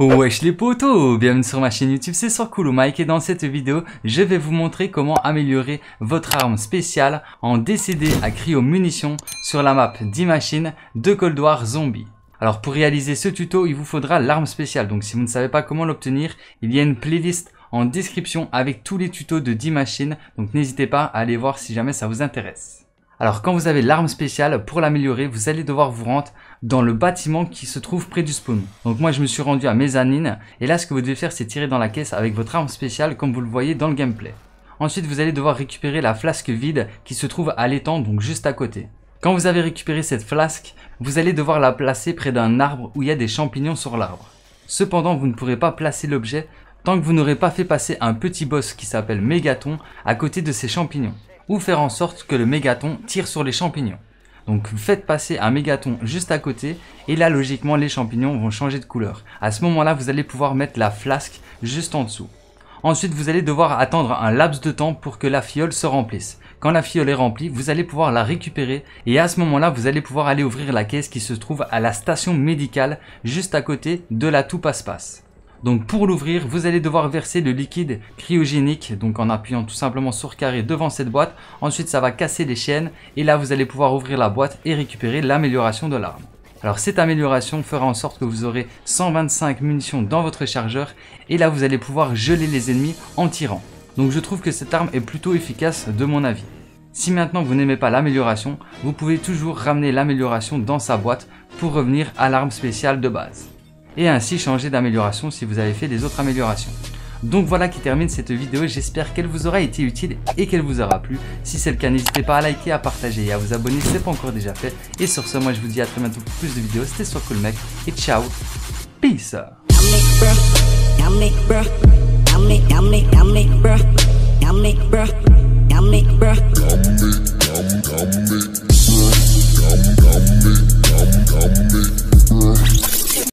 Wesh les potos, bienvenue sur ma chaîne YouTube, c'est Soiscoolmec et dans cette vidéo, je vais vous montrer comment améliorer votre arme spéciale en DCD à cryo munitions sur la map Die Maschine de Cold War Zombie. Alors pour réaliser ce tuto, il vous faudra l'arme spéciale, donc si vous ne savez pas comment l'obtenir, il y a une playlist en description avec tous les tutos de Die Maschine, donc n'hésitez pas à aller voir si jamais ça vous intéresse. Alors quand vous avez l'arme spéciale, pour l'améliorer, vous allez devoir vous rendre dans le bâtiment qui se trouve près du spawn. Donc moi je me suis rendu à Mezzanine, et là ce que vous devez faire c'est tirer dans la caisse avec votre arme spéciale comme vous le voyez dans le gameplay. Ensuite vous allez devoir récupérer la flasque vide qui se trouve à l'étang, donc juste à côté. Quand vous avez récupéré cette flasque, vous allez devoir la placer près d'un arbre où il y a des champignons sur l'arbre. Cependant vous ne pourrez pas placer l'objet tant que vous n'aurez pas fait passer un petit boss qui s'appelle Mégaton à côté de ces champignons, ou faire en sorte que le mégaton tire sur les champignons. Donc vous faites passer un mégaton juste à côté, et là logiquement les champignons vont changer de couleur. À ce moment là vous allez pouvoir mettre la flasque juste en dessous. Ensuite vous allez devoir attendre un laps de temps pour que la fiole se remplisse. Quand la fiole est remplie, vous allez pouvoir la récupérer, et à ce moment là vous allez pouvoir aller ouvrir la caisse qui se trouve à la station médicale, juste à côté de la tout passe-passe. Donc pour l'ouvrir, vous allez devoir verser le liquide cryogénique, donc en appuyant tout simplement sur carré devant cette boîte. Ensuite ça va casser les chaînes et là vous allez pouvoir ouvrir la boîte et récupérer l'amélioration de l'arme. Alors cette amélioration fera en sorte que vous aurez 125 munitions dans votre chargeur et là vous allez pouvoir geler les ennemis en tirant. Donc je trouve que cette arme est plutôt efficace de mon avis. Si maintenant vous n'aimez pas l'amélioration, vous pouvez toujours ramener l'amélioration dans sa boîte pour revenir à l'arme spéciale de base, et ainsi changer d'amélioration si vous avez fait les autres améliorations. Donc voilà qui termine cette vidéo, j'espère qu'elle vous aura été utile et qu'elle vous aura plu. Si c'est le cas, n'hésitez pas à liker, à partager et à vous abonner si ce n'est pas encore déjà fait. Et sur ce, moi je vous dis à très bientôt pour plus de vidéos, c'était Soiscoolmec et ciao, peace.